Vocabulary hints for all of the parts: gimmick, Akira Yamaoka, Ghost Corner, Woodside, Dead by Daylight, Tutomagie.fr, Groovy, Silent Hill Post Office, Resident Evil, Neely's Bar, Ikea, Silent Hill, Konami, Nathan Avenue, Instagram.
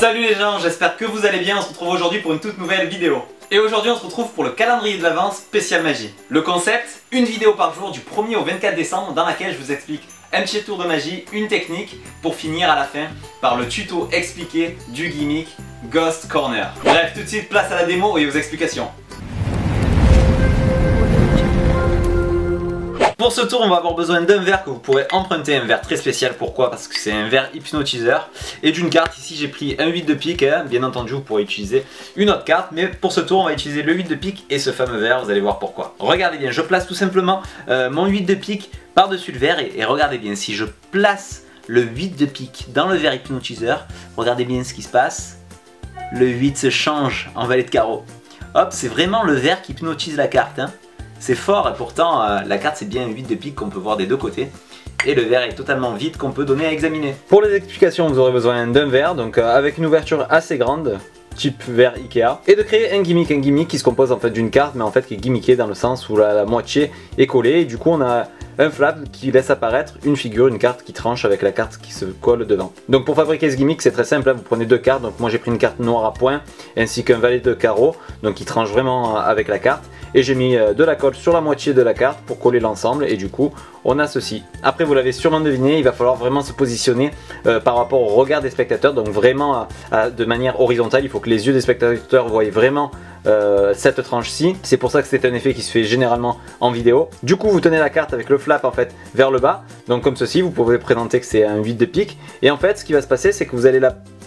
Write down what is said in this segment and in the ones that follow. Salut les gens, j'espère que vous allez bien, on se retrouve aujourd'hui pour une toute nouvelle vidéo. Et aujourd'hui on se retrouve pour le calendrier de l'avent spécial magie. Le concept, une vidéo par jour du 1er au 24 décembre dans laquelle je vous explique un petit tour de magie, une technique, pour finir à la fin par le tuto expliqué du gimmick Ghost Corner. Bref, tout de suite place à la démo et aux explications. Pour ce tour on va avoir besoin d'un verre que vous pourrez emprunter, un verre très spécial, pourquoi? Parce que c'est un verre hypnotiseur, et d'une carte. Ici j'ai pris un 8 de pique, hein. Bien entendu vous pourrez utiliser une autre carte, mais pour ce tour on va utiliser le 8 de pique et ce fameux verre, vous allez voir pourquoi. Regardez bien, je place tout simplement mon 8 de pique par dessus le verre et regardez bien, si je place le 8 de pique dans le verre hypnotiseur, regardez bien ce qui se passe, le 8 se change en valet de carreau. Hop, c'est vraiment le verre qui hypnotise la carte, hein. C'est fort et pourtant la carte c'est bien un 8 de pique qu'on peut voir des deux côtés. Et le verre est totalement vide qu'on peut donner à examiner. Pour les explications vous aurez besoin d'un verre, donc avec une ouverture assez grande, type verre Ikea. Et de créer un gimmick qui se compose en fait d'une carte mais en fait qui est gimmickée dans le sens où la moitié est collée. Et du coup on a un flap qui laisse apparaître une figure, une carte qui tranche avec la carte qui se colle devant. Donc pour fabriquer ce gimmick c'est très simple, hein, vous prenez deux cartes. Donc moi j'ai pris une carte noire à point ainsi qu'un valet de carreau, donc qui tranche vraiment avec la carte. Et j'ai mis de la colle sur la moitié de la carte pour coller l'ensemble et du coup on a ceci. Après vous l'avez sûrement deviné, il va falloir vraiment se positionner par rapport au regard des spectateurs, donc vraiment de manière horizontale. Il faut que les yeux des spectateurs voient vraiment cette tranche-ci. C'est pour ça que c'est un effet qui se fait généralement en vidéo. Du coup vous tenez la carte avec le flap en fait vers le bas, donc comme ceci. Vous pouvez présenter que c'est un 8 de pique et en fait ce qui va se passer c'est que vous allez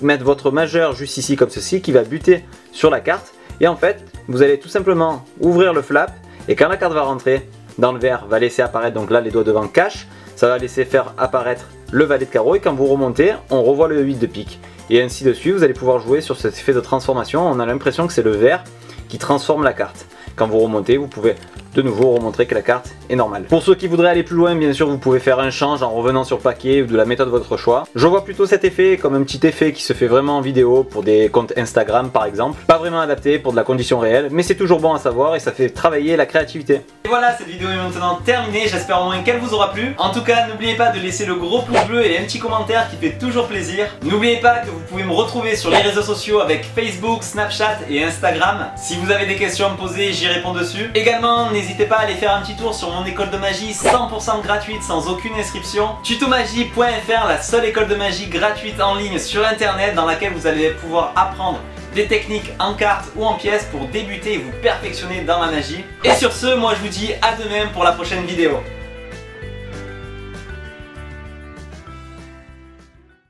mettre votre majeur juste ici comme ceci qui va buter sur la carte. Et en fait, vous allez tout simplement ouvrir le flap et quand la carte va rentrer dans le verre, va laisser apparaître, donc là les doigts devant cache, ça va laisser faire apparaître le valet de carreau et quand vous remontez, on revoit le 8 de pique. Et ainsi de suite, vous allez pouvoir jouer sur cet effet de transformation, on a l'impression que c'est le verre qui transforme la carte. Quand vous remontez, vous pouvez de nouveau remontrer que la carte est normale. Pour ceux qui voudraient aller plus loin, bien sûr, vous pouvez faire un change en revenant sur le paquet ou de la méthode de votre choix. Je vois plutôt cet effet comme un petit effet qui se fait vraiment en vidéo pour des comptes Instagram par exemple. Pas vraiment adapté pour de la condition réelle, mais c'est toujours bon à savoir et ça fait travailler la créativité. Et voilà, cette vidéo est maintenant terminée, j'espère au moins qu'elle vous aura plu. En tout cas, n'oubliez pas de laisser le gros pouce bleu et un petit commentaire qui fait toujours plaisir. N'oubliez pas que vous pouvez me retrouver sur les réseaux sociaux avec Facebook, Snapchat et Instagram. Si vous avez des questions à me poser, j'y réponds dessus. Également, n'hésitez pas à aller faire un petit tour sur mon école de magie 100% gratuite sans aucune inscription. Tutomagie.fr, la seule école de magie gratuite en ligne sur internet dans laquelle vous allez pouvoir apprendre des techniques en cartes ou en pièces pour débuter et vous perfectionner dans la magie. Et sur ce, moi je vous dis à demain pour la prochaine vidéo.